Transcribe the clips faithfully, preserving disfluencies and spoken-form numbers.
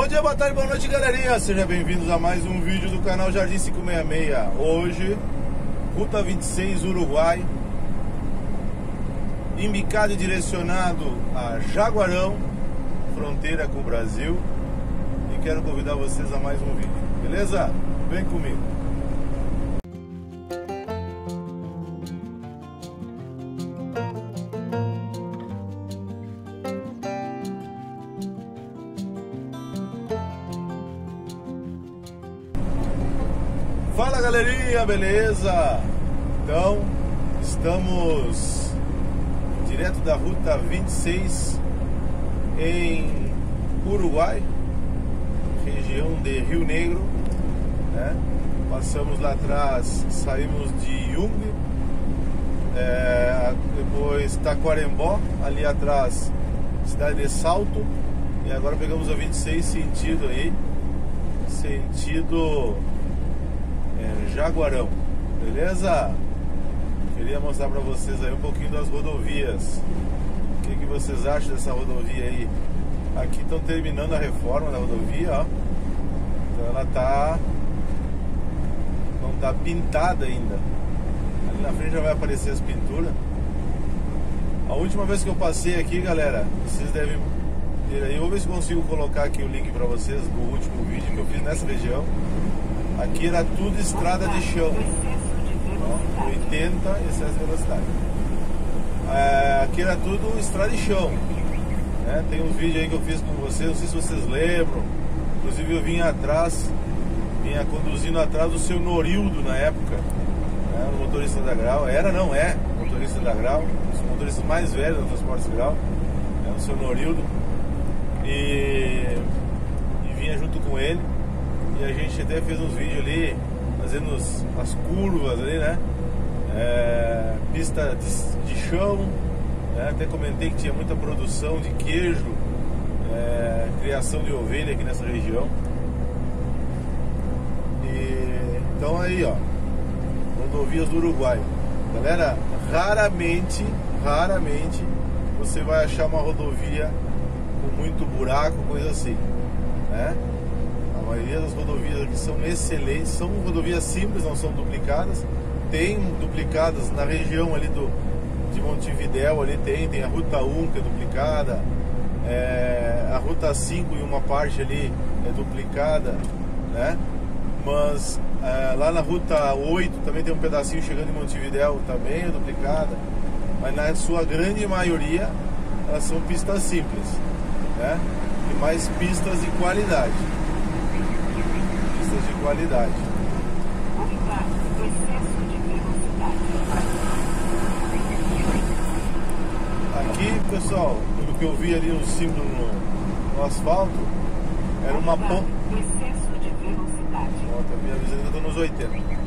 Bom dia, boa tarde, boa noite, galerinha. Sejam bem-vindos a mais um vídeo do canal Jardim cinco seis seis. Hoje, Ruta vinte e seis, Uruguai, embicado e direcionado a Jaguarão, fronteira com o Brasil. E quero convidar vocês a mais um vídeo, beleza? Vem comigo. Fala, galerinha, beleza? Então, estamos direto da Ruta vinte e seis em Uruguai, região de Rio Negro, né? Passamos lá atrás, saímos de Yung, é, depois Taquarembó, ali atrás, cidade de Salto, e agora pegamos a vinte e seis sentido aí, sentido... É, Jaguarão, beleza? Queria mostrar pra vocês aí um pouquinho das rodovias. O que, que vocês acham dessa rodovia aí? Aqui estão terminando a reforma da rodovia, ó. Então ela tá... não tá pintada ainda. Ali na frente já vai aparecer as pinturas. A última vez que eu passei aqui, galera, vocês devem ter aí. Vou ver se consigo colocar aqui o link pra vocês do último vídeo que eu fiz nessa região. Aqui era tudo estrada de chão, ó, oitenta, excesso de velocidade. É, aqui era tudo estrada de chão, né? Tem um vídeo aí que eu fiz com vocês, não sei se vocês lembram. Inclusive eu vinha atrás, vinha conduzindo atrás do seu Norildo na época, né? O motorista da Grau, era não é, motorista da Grau, um dos motoristas mais velhos da Transportes Gral, né? O seu Norildo, e, e vinha junto com ele. E a gente até fez uns vídeos ali, fazendo os, as curvas ali, né? É, pista de, de chão, né? Até comentei que tinha muita produção de queijo, é, criação de ovelha aqui nessa região. E, então aí, ó, rodovias do Uruguai. Galera, raramente, raramente você vai achar uma rodovia com muito buraco, coisa assim, né? A maioria das rodovias aqui são excelentes, são rodovias simples, não são duplicadas. Tem duplicadas na região ali do, de Montevidéu, ali tem, tem a Ruta um que é duplicada, é, a Ruta cinco em uma parte ali é duplicada, né? Mas é, lá na Ruta oito também tem um pedacinho chegando em Montevidéu, também é duplicada, mas na sua grande maioria elas são pistas simples, né? E mais pistas de qualidade. De qualidade. Aqui, pessoal, pelo que eu vi ali, o símbolo no, no asfalto era uma ponte.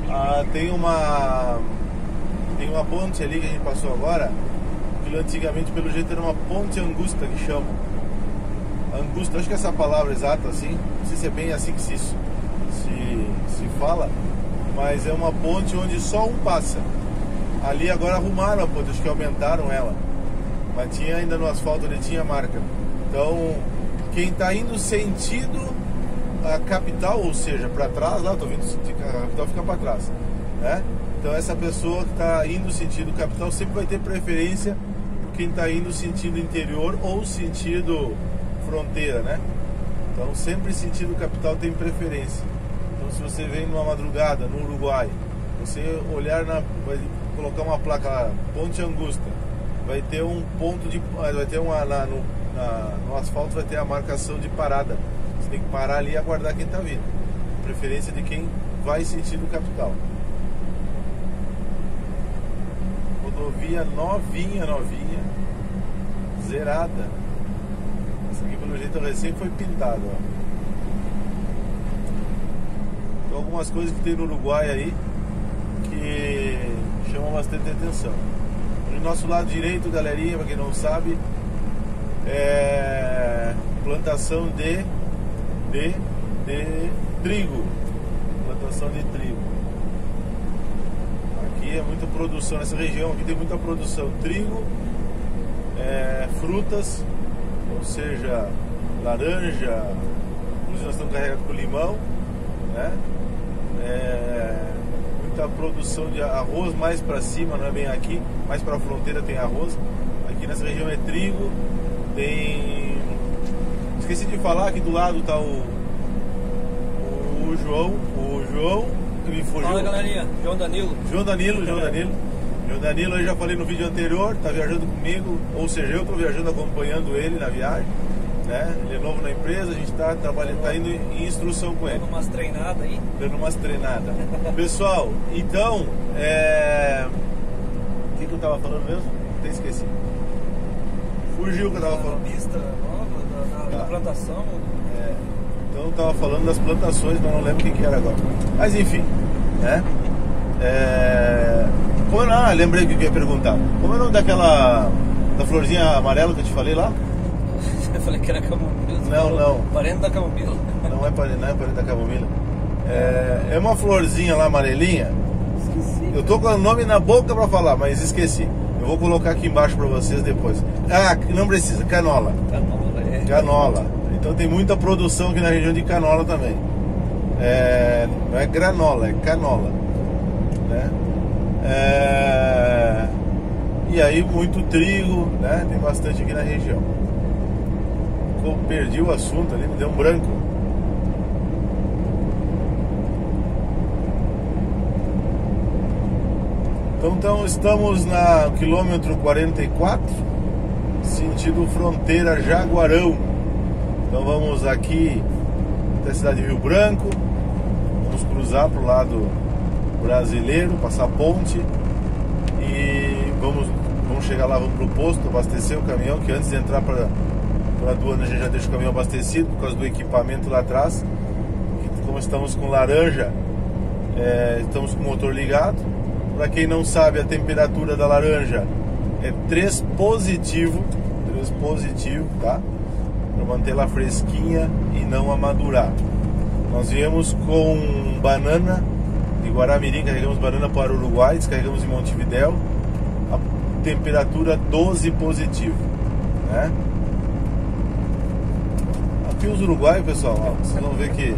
Ah, tem uma tem uma ponte ali que a gente passou agora, que antigamente pelo jeito era uma ponte Angosta que chamam. Angosta, acho que é essa palavra exata assim, não sei se é bem assim que se isso Se, se fala, mas é uma ponte onde só um passa. Ali agora arrumaram a ponte, acho que aumentaram ela, mas tinha ainda no asfalto ali, tinha marca. Então quem está indo sentido a capital, ou seja, para trás, lá estou vindo a capital, fica para trás, né? Então essa pessoa que está indo sentido capital sempre vai ter preferência por quem está indo sentido interior ou sentido fronteira, né? Então sempre sentido capital tem preferência. Então se você vem numa madrugada no Uruguai, você olhar na, vai colocar uma placa lá, Ponte Angosta, vai ter um ponto de, vai ter uma lá no, na, no asfalto vai ter a marcação de parada. Você tem que parar ali e aguardar quem está vindo. Preferência de quem vai sentido capital. Rodovia novinha, novinha, zerada. Essa aqui pelo jeito recém foi pintada, ó. Então algumas coisas que tem no Uruguai aí que chamam bastante atenção. No nosso lado direito, galerinha, pra quem não sabe, é plantação de, de, de trigo. Plantação de trigo. Aqui é muita produção, nessa região aqui tem muita produção. Trigo, é, frutas, ou seja, laranja, inclusive nós estamos carregados com limão, né? É, muita produção de arroz mais para cima, não é bem aqui, mais para a fronteira tem arroz. Aqui nessa região é trigo, tem... Esqueci de falar que do lado está o, o, o João, o João, que me fugiu. Fala, galerinha, João Danilo. João Danilo, João Danilo. João Danilo, eu já falei no vídeo anterior, está viajando comigo, ou seja, eu estou viajando acompanhando ele na viagem. Né? Ele é novo na empresa, a gente está trabalhando, tá indo em instrução com ele. Dando umas treinadas aí. Dando umas treinadas. Pessoal, então, é... o que, que eu estava falando mesmo? Até esqueci. Fugiu o que eu estava falando. Da pista nova, da, da, da plantação. É. Então eu estava falando das plantações, mas não lembro o que era agora. Mas enfim, né? É... Como eu... Ah, lembrei o que eu ia perguntar. Como é o nome daquela... da florzinha amarela que eu te falei lá? Eu falei que era camomila. Não, não. Parente da camomila. Não é parente, não é parente da camomila. É, é uma florzinha lá amarelinha. Esqueci. Eu tô com o nome na boca pra falar, mas esqueci. Eu vou colocar aqui embaixo pra vocês depois. Ah, não precisa. Canola. Canola, é. Canola. Então tem muita produção aqui na região de canola também. É, não é granola, é canola. Né? É, e aí muito trigo, né? Tem bastante aqui na região. Eu perdi o assunto ali, me deu um branco. Então, então estamos na quilômetro quarenta e quatro, sentido fronteira Jaguarão. Então vamos aqui até a cidade de Rio Branco. Vamos cruzar para o lado brasileiro, passar a ponte. E vamos, vamos chegar lá, vamos para o posto, abastecer o caminhão, que antes de entrar para... Para a aduana a gente já deixa o caminhão abastecido por causa do equipamento lá atrás. Como estamos com laranja, é, estamos com o motor ligado. Para quem não sabe, a temperatura da laranja é três positivo, três positivo, tá? Para manter ela fresquinha e não amadurar. Nós viemos com banana de Guaramirim, carregamos banana para o Uruguai, descarregamos em Montevidéu. A temperatura doze positivo, né? E os uruguaios, pessoal, ó, vocês vão ver que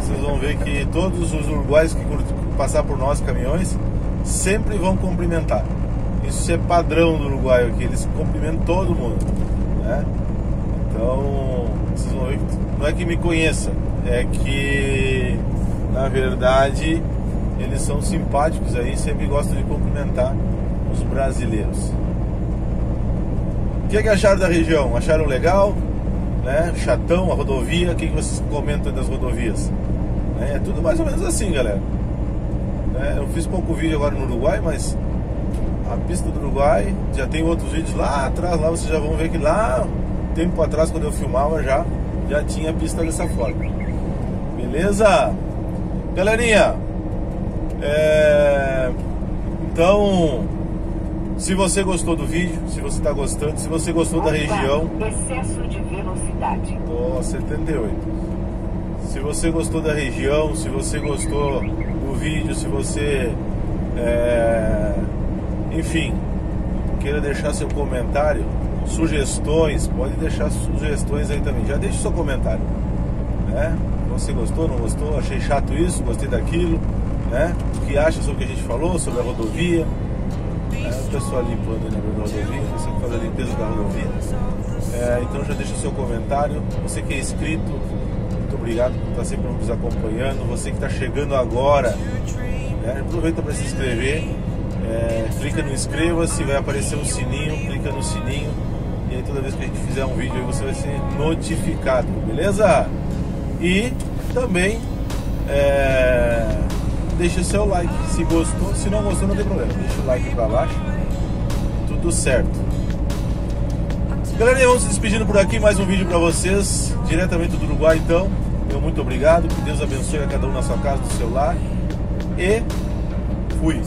vocês vão ver que todos os uruguaios que passar por nós caminhões sempre vão cumprimentar. Isso é padrão do uruguaio aqui, eles cumprimentam todo mundo, né? Então vocês vão ver que não é que me conheça, é que na verdade eles são simpáticos aí, sempre gostam de cumprimentar os brasileiros. O que, é que acharam da região? Acharam legal? Né? Chatão, a rodovia, o que vocês comentam das rodovias? É tudo mais ou menos assim, galera. É, eu fiz pouco vídeo agora no Uruguai, mas a pista do Uruguai, já tem outros vídeos lá atrás, lá vocês já vão ver que lá, tempo atrás, quando eu filmava já, já tinha a pista dessa forma. Beleza? Galerinha, é... então... se você gostou do vídeo, se você está gostando, se você gostou da região... Excesso de velocidade. Ó, setenta e oito. Se você gostou da região, se você gostou do vídeo, se você... É, enfim, queira deixar seu comentário, sugestões, pode deixar sugestões aí também. Já deixe seu comentário, né? Você gostou, não gostou, achei chato isso, gostei daquilo, né? O que acha sobre o que a gente falou, sobre a rodovia... É, o pessoal limpando ali na rodovia, você que faz a limpeza da rodovia. É, então já deixa o seu comentário. Você que é inscrito, muito obrigado por estar sempre nos acompanhando. Você que está chegando agora, né, aproveita para se inscrever. É, clica no inscreva-se, vai aparecer um sininho, clica no sininho. E aí toda vez que a gente fizer um vídeo aí você vai ser notificado, beleza? E também... É... deixa seu like, se gostou, se não gostou não tem problema, deixa o like pra baixo, tudo certo. Galera, vamos se despedindo por aqui, mais um vídeo pra vocês, diretamente do Uruguai então. Eu muito obrigado, que Deus abençoe a cada um na sua casa, do seu lar, e fui!